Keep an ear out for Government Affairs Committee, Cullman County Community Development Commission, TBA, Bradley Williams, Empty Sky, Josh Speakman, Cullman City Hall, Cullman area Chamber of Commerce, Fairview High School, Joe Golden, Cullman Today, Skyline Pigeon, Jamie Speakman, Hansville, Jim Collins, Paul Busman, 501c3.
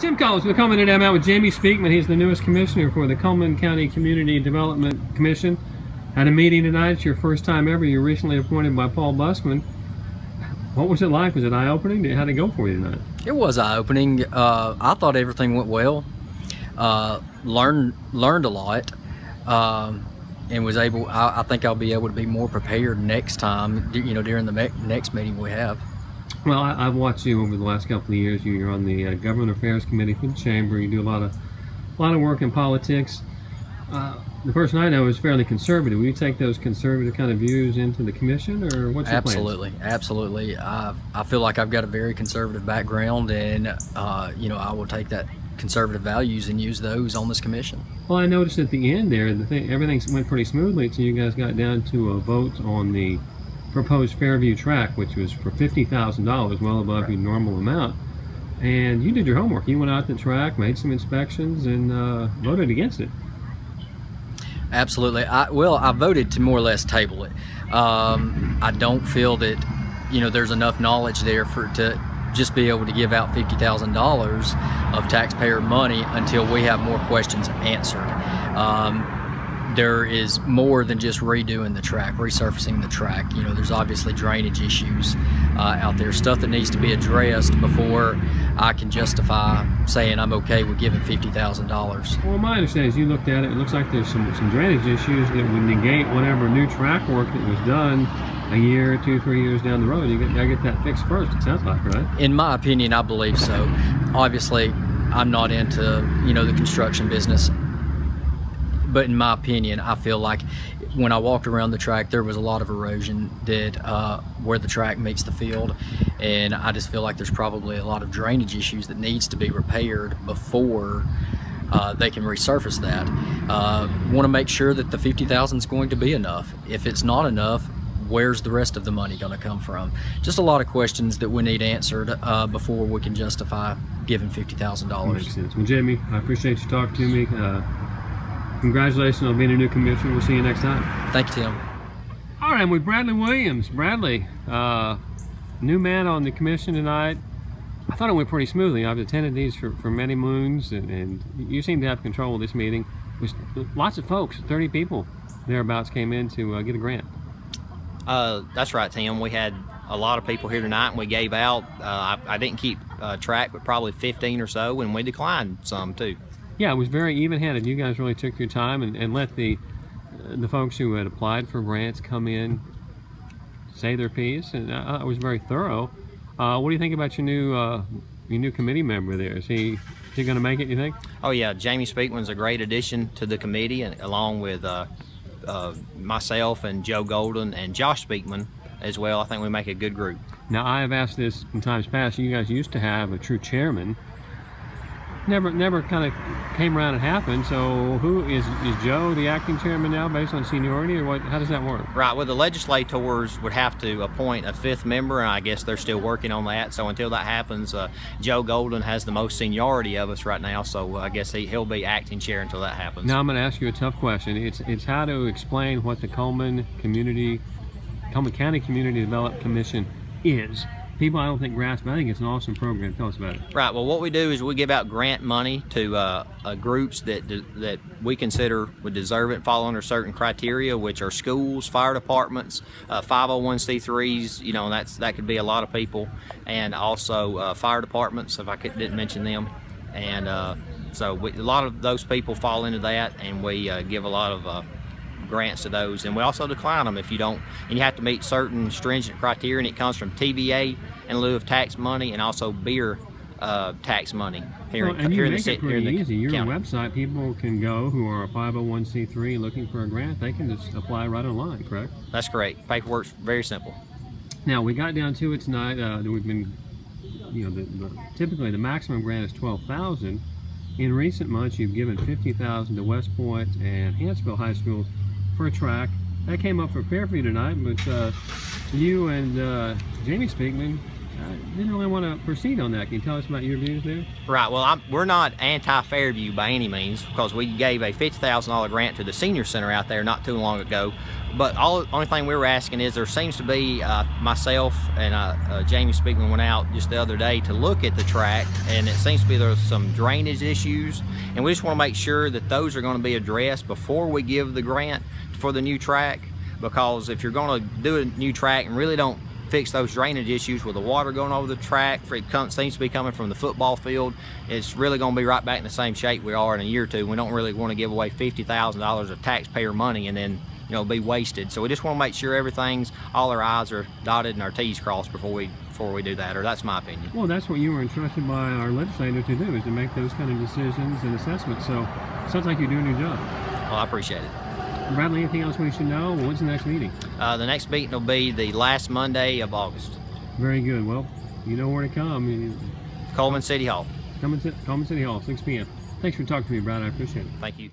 Jim Collins with Cullman Today. I'm out with Jamie Speakman. He's the newest commissioner for the Cullman County Community Development Commission. Had a meeting tonight. It's your first time ever. You were recently appointed by Paul Busman. What was it like? Was it eye-opening? How'd it go for you tonight? It was eye-opening. I thought everything went well. Learned a lot, and was able. I think I'll be able to be more prepared next time. You know, during the next meeting we have. Well, I've watched you over the last couple of years. You're on the Government Affairs Committee for the Chamber. You do a lot of work in politics. The person I know is fairly conservative. Will you take those conservative kind of views into the commission, or what's your plans? Absolutely. I feel like I've got a very conservative background, and you know, I will take that conservative values and use those on this commission. Well, I noticed at the end there, everything went pretty smoothly until you guys got down to a vote on the proposed Fairview track, which was for $50,000, well above your normal amount. And you did your homework. You went out to the track, made some inspections, and voted against it. Absolutely. Well, I voted to more or less table it. I don't feel that, you know, there's enough knowledge there for to just be able to give out $50,000 of taxpayer money until we have more questions answered. There is more than just redoing the track, resurfacing the track. You know, there's obviously drainage issues out there, stuff that needs to be addressed before I can justify saying I'm okay with giving $50,000. Well, my understanding is you looked at it, it looks like there's some drainage issues that would negate whatever new track work that was done a year, two, 3 years down the road. You gotta get that fixed first, it sounds like, right? In my opinion, I believe so. Obviously, I'm not into, you know, the construction business, but in my opinion, I feel like when I walked around the track, there was a lot of erosion that where the track meets the field, and I just feel like there's probably a lot of drainage issues that needs to be repaired before they can resurface that. Want to make sure that the $50,000 is going to be enough. If it's not enough, where's the rest of the money going to come from? Just a lot of questions that we need answered before we can justify giving $50,000. Makes sense. Well, Jamie, I appreciate you talking to me. Congratulations on being a new commissioner. We'll see you next time. Thank you, Tim. All right, I'm with Bradley Williams. Bradley, new man on the commission tonight. I thought it went pretty smoothly. I've attended these for many moons, and you seem to have control of this meeting. With lots of folks, 30 people thereabouts came in to get a grant. That's right, Tim. We had a lot of people here tonight, and we gave out, I didn't keep track, but probably 15 or so, and we declined some too. Yeah, it was very even-handed. You guys really took your time and let the folks who had applied for grants come in, say their piece, and it was very thorough. What do you think about your new committee member there? Is he going to make it, you think? Oh yeah, Jamie Speakman's a great addition to the committee, and along with myself and Joe Golden and Josh Speakman as well. I think we make a good group. Now, I have asked this in times past. You guys used to have a true chairman. Never kind of came around and happened. So who is Joe the acting chairman now based on seniority, or what? How does that work? Right, well, the legislators would have to appoint a fifth member, and I guess they're still working on that. So until that happens, Joe Golden has the most seniority of us right now, so I guess he'll be acting chair until that happens. Now I'm going to ask you a tough question. It's how to explain what the Cullman County Community Development Commission is. People, I don't think grasp. I think it's an awesome program. Tell us about it. Right. Well, what we do is we give out grant money to groups that we consider would deserve it, fall under certain criteria, which are schools, fire departments, 501c3s. You know, that could be a lot of people, and also fire departments. If I didn't mention them, and so a lot of those people fall into that, and we give a lot of grants to those, and we also decline them if you don't, and you have to meet certain stringent criteria, and it comes from TBA in lieu of tax money, and also beer tax money here. Well, and you make it pretty easy. Your website, people can go who are a 501c3 looking for a grant, they can just apply right online, correct? That's correct. Paperwork's very simple. Now, we got down to it tonight. We've been, you know, typically the maximum grant is $12,000. In recent months, you've given $50,000 to West Point and Hansville High Schools for a track. That came up for Fairview tonight, but you and Jamie Speakman I didn't really want to proceed on that. Can you tell us about your views there? Right, well, we're not anti-Fairview by any means, because we gave a $50,000 grant to the senior center out there not too long ago. But only thing we were asking is, there seems to be, myself and Jamie Speakman went out just the other day to look at the track, and it seems to be there's some drainage issues, and we just want to make sure that those are going to be addressed before we give the grant for the new track. Because if you're going to do a new track and really don't fix those drainage issues with the water going over the track, for it seems to be coming from the football field, it's really going to be right back in the same shape we are in a year or two. We don't really want to give away $50,000 of taxpayer money and then, you know, be wasted. So we just want to make sure everything's, all our I's are dotted and our T's crossed before we do that, or that's my opinion. Well, that's what you were entrusted by our legislator to do, is to make those kind of decisions and assessments. So it sounds like you're doing your job. Well, I appreciate it. Bradley, anything else we should know? When's the next meeting? The next meeting will be the last Monday of August. Very good. Well, you know where to come. Cullman City Hall. Cullman City Hall, 6 p.m. Thanks for talking to me, Brad. I appreciate it. Thank you.